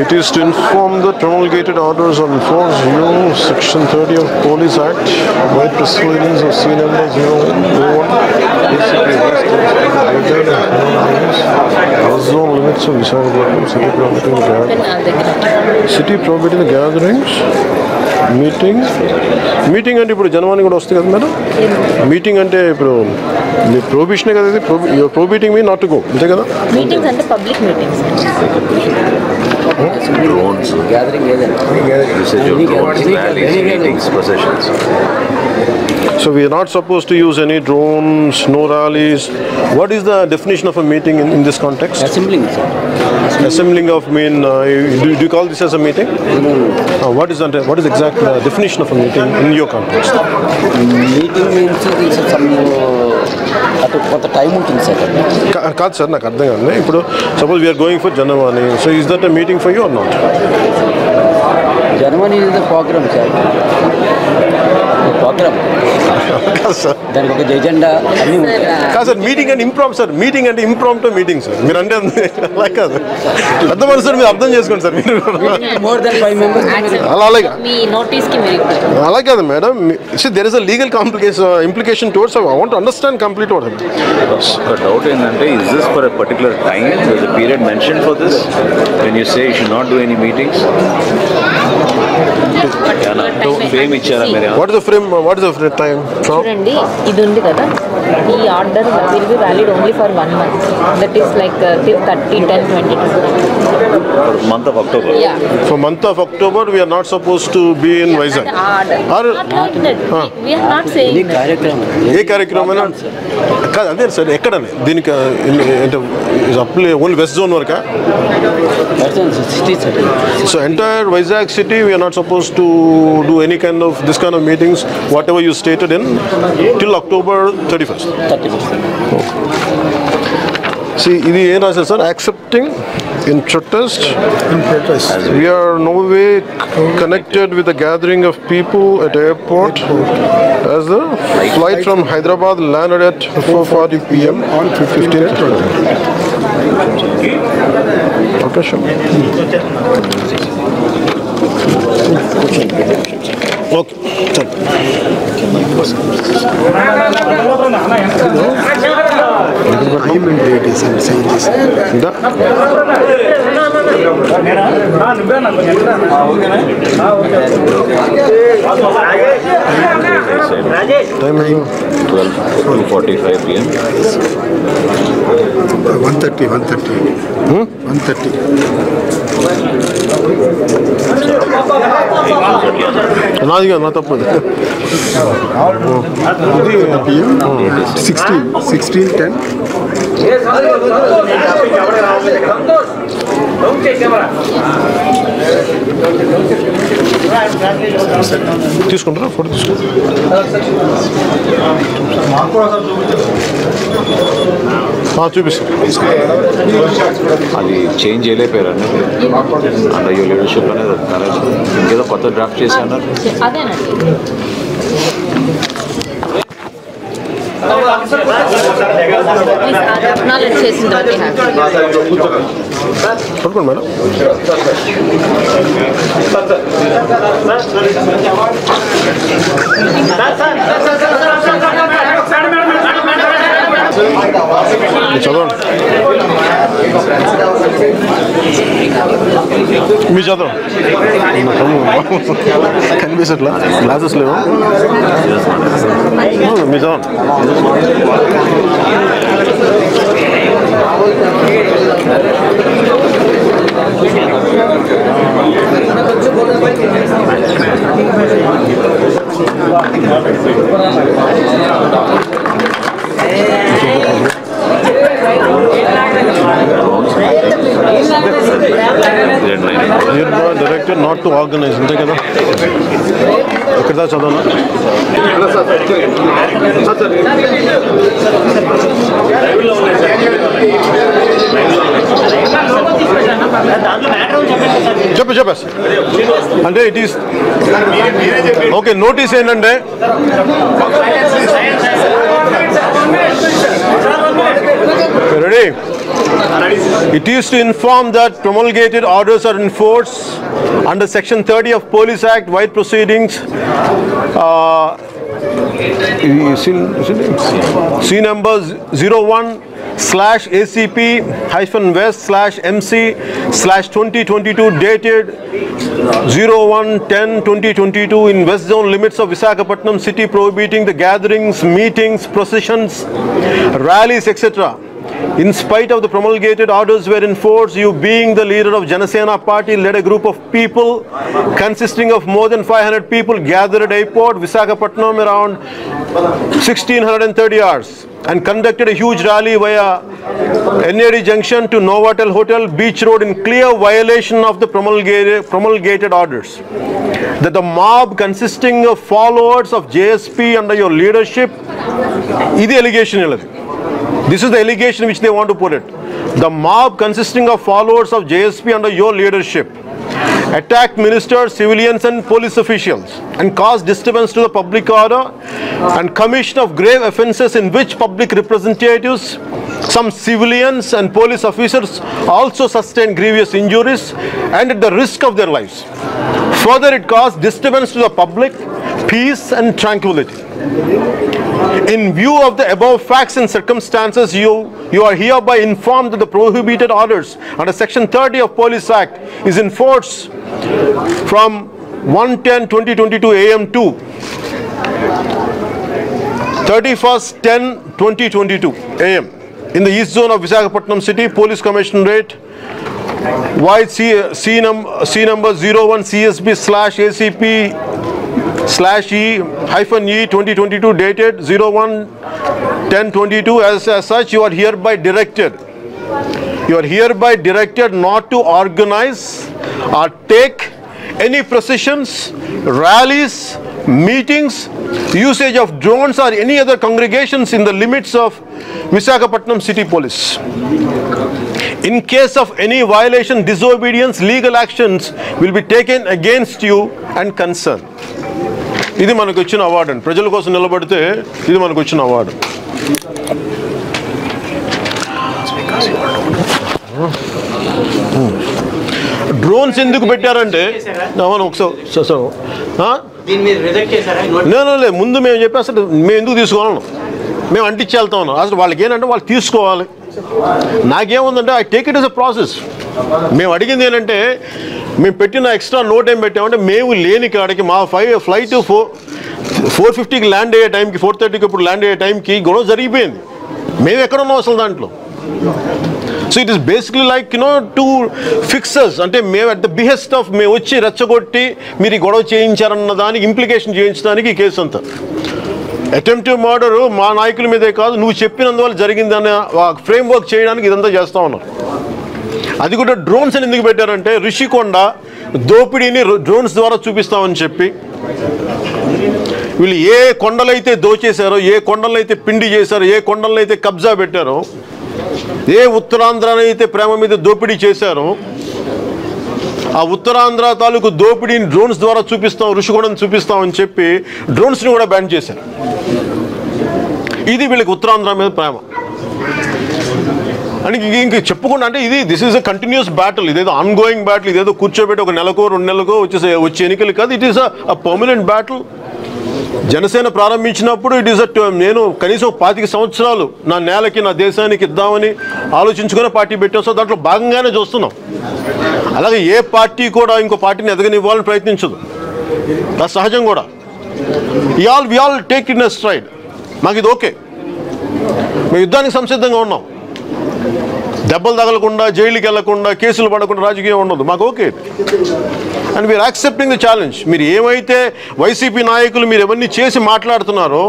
It is to inform the terminal gated orders on 4.0 section 30 of Police Act by proceedings of C number 001 YCP zone limits of Visakhapatnam city prohibiting gatherings. City prohibiting gatherings. Meeting and the prohibition you're prohibiting me not to go. Meetings and public meetings. Drones. Gathering, usage of drones, rallies, meetings, processions. So we are not supposed to use any drones, no rallies. What is the definition of a meeting in this context? Assembling, sir. Assembling of mean, do you call this as a meeting? Mm. What is the exact definition of a meeting in your context? Meeting means it's some at a time meeting set. Suppose we are going for Janavani, so is that a meeting for you or not? Janavani is the program, sir. Program. Then okay, the agenda. Sir, meeting and impromptu, sir. Meeting and impromptu meeting, sir. Meer ande like sir. Adda varu sir, meer abdam chesukon sir. More than 5 members. Alalaga. Me notice ki mere. Alalaga the madam. See, there is a legal complication implication towards. So I want to understand complete order. A doubt in that is this for a particular time? Is the period mentioned for this? When you say you should not do any meetings. What is the frame? What is the time? Chudandi, idu undi kada. The order will be valid only for 1 month. That is like till 30/10/22. For month of October. Yeah. For month of October, we are not supposed to be in Vizag. We are not saying. This कार्यक्रम है ना? कहाँ जाते हैं sir? एकड़ में दिन का अपने whole west zone वर्क है. So entire Vizag city, we are not supposed to do any kind of this kind of meetings. Whatever you stated in till October 31st. 31st. Okay. See, this is sir accepting. In protest, we are in no way connected with the gathering of people at airport as the flight from Hyderabad landed at 4:40 p.m. on 15th. Okay. Time is 12:45 p.m. 1:30. 1:30. Not up with it. 16:10. Can we set glasses level? No, miss on. Directed not to organize. It is okay. Notice and ready. It is to inform that promulgated orders are in force under Section 30 of Police Act, White Proceedings, C number 01/ACP-West/MC/2022 dated 01/10/2022 in West Zone limits of Visakhapatnam city, prohibiting the gatherings, meetings, processions, rallies, etc. In spite of the promulgated orders were in force, you being the leader of Janasena party led a group of people consisting of more than 500 people gathered at airport Visakhapatnam around 1630 hours and conducted a huge rally via NAD Junction to Novotel Hotel, Beach Road in clear violation of the promulgated orders. That the mob consisting of followers of JSP under your leadership, this allegation is the allegation which they want to put it. The mob consisting of followers of JSP under your leadership attacked ministers, civilians and police officials and caused disturbance to the public order and commission of grave offences in which public representatives, some civilians and police officers also sustained grievous injuries and at the risk of their lives. Further, it caused disturbance to the public, peace and tranquility. In view of the above facts and circumstances, you are hereby informed that the prohibited orders under Section 30 of Police Act is in force from 1:10/2022 AM to 31/10/2022 AM in the East Zone of Visakhapatnam City, Police Commissionerate, YCP number 01/CSB/ACP/E-E/2022 dated 01/10/22 as such you are hereby directed not to organize or take any processions, rallies, meetings, usage of drones or any other congregations in the limits of Visakhapatnam City Police. In case of any violation, disobedience, legal actions will be taken against you and concerned. This is my question award. Prajal kosam nilabadite this is my question award. Drones enduku pettarante avanu oksa so ha din meer reject chesara no le mundu mem cheppa asalu mem enduku teeskolanu mem anticheltanu asalu vaaliki enante vaalu teeskovali naage undante I take it as a process mem adigindi enante మేము పెట్టిన extra no time పెట్టామంటే మేము లేని కాడికి మా flight 4:50కి land అయ్యే టైంకి 4:30కి ఇప్పుడు ల్యాండ్ అయ్యే టైంకి గొడవ జరిగిపోయింది. మేము ఎక్కడున్నాం అసలు దాంట్లో? So it is basically like you know to fixers అంటే మేము అట్ ద బిహెస్ట్ ఆఫ్ మేము వచ్చి రెచ్చగొట్టి మీరు ఈ గొడవ చేయించారన్న దానికి ఇంప్లికేషన్ చేయించడానికి ఈ కేసు అంతా. అటెంప్టివ్ మర్డర్ మా నాయకుల మీదే కాదు నువ్వు చెప్పినందువల్ల జరిగిందనే ఫ్రేమ్ వర్క్ చేయడానికి ఇదంతా చేస్తూ ఉన్నారు. అది కూడా డ్రోన్స్ అని ఎందుకు పెట్టారంటే రిషికొండ దోపిడీని డ్రోన్స్ ద్వారా చూపిస్తామని చెప్పి వీళ్ళు ఏ కొండలైతే దోచేశారో, ఏ కొండలైతే పిండి చేశారో, ఏ కొండలైతే కబ్జా పెట్టారో, ఏ ఉత్తరాంధ్రనైతే ప్రేమ మీద దోపిడీ చేశారో ఆ ఉత్తరాంధ్ర తాలూకు దోపిడీని డ్రోన్స్ ద్వారా చూపిస్తాం, రిషికొండను చూపిస్తామని చెప్పి డ్రోన్స్ని కూడా బ్యాన్ చేశారు. ఇది వీళ్ళకి ఉత్తరాంధ్ర మీద ప్రేమ అని ఇంక చెప్పుకుండా అంటే ఇది this is a continuous battle. ఇదేదో ఆన్గోయింగ్ బ్యాటిల్. ఇదేదో కూర్చోబెట్టి ఒక నెలకో రెండు నెలకో వచ్చే ఎన్నికలు కాదు. It is a permanent battle. Janasena ప్రారంభించినప్పుడు ఇట్ ఈస్ నేను కనీసం 25 సంవత్సరాలు నా నేలకి నా దేశానికి ఇద్దామని ఆలోచించుకొని పార్టీ పెట్టాం. సో దాంట్లో భాగంగానే చూస్తున్నాం. అలాగే ఏ పార్టీ కూడా ఇంకో పార్టీని ఎదగనివ్వాలని ప్రయత్నించదు. అది సహజం కూడా. We all take it in stride. మాకు ఇది ఓకే. మేము యుద్ధానికి సంసిద్ధంగా ఉన్నాం. దెబ్బలు తగలకుండా, జైలుకి వెళ్లకుండా, కేసులు పడకుండా రాజకీయం ఉండదు. మాకు okay. And we're accepting the challenge. మీరు ఏమైతే వైసీపీ నాయకులు మీరు ఎవరిని చేసి మాట్లాడుతున్నారో,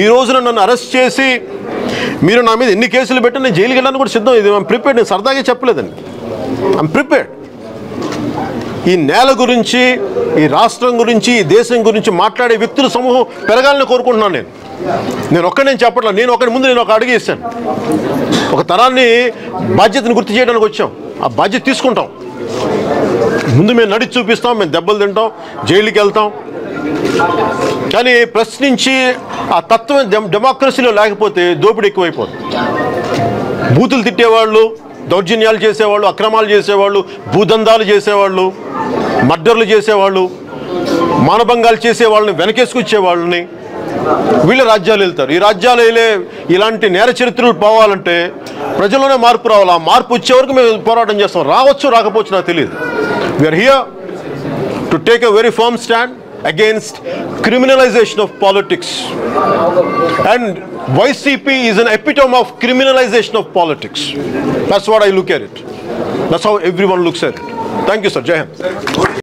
ఈ రోజున నన్ను అరెస్ట్ చేసి మీరు నా మీద ఎన్ని కేసులు పెట్టి నేను జైలుకి వెళ్ళడానికి కూడా సిద్ధం. ఇది మేము ప్రిపేర్డ్. నేను సరదాగా చెప్పలేదండి. I'm prepared. ఈ నేల గురించి, ఈ రాష్ట్రం గురించి, ఈ దేశం గురించి మాట్లాడే వ్యక్తుల సమూహం పెరగాలని కోరుకుంటున్నాను. నేను ఒక్కడే నేను చెప్పట్లా. నేను ఒకరి ముందు నేను ఒక అడుగు ఇస్తాను. ఒక తరాన్ని బాధ్యతను గుర్తు చేయడానికి వచ్చాం. ఆ బాధ్యత తీసుకుంటాం. ముందు మేము నడిచి చూపిస్తాం. మేము దెబ్బలు తింటాం, జైలుకి వెళ్తాం. కానీ ప్రశ్నించి ఆ తత్వం డెమోక్రసీలో లేకపోతే దోపిడీ ఎక్కువైపోతుంది. బూతులు తిట్టేవాళ్ళు, దౌర్జన్యాలు చేసేవాళ్ళు, అక్రమాలు చేసేవాళ్ళు, భూదందాలు చేసేవాళ్ళు, మర్డర్లు చేసేవాళ్ళు, మానభంగాలు చేసేవాళ్ళని వెనకేసుకొచ్చేవాళ్ళని వీళ్ళ రాజ్యాలు వెళ్తారు. ఈ రాజ్యాలు వెళ్ళే ఇలాంటి నేర చరిత్రలు పోవాలంటే ప్రజల్లోనే మార్పు రావాలి. ఆ మార్పు వచ్చే వరకు మేము పోరాటం చేస్తాం. రావచ్చు రాకపోవచ్చు నాకు తెలియదు. We're here to take a very firm stand against criminalization of politics, and YCP is an epitome of criminalization of politics. That's what I look at it. That's how everyone looks at it. Thank you, sir. Jai Hind.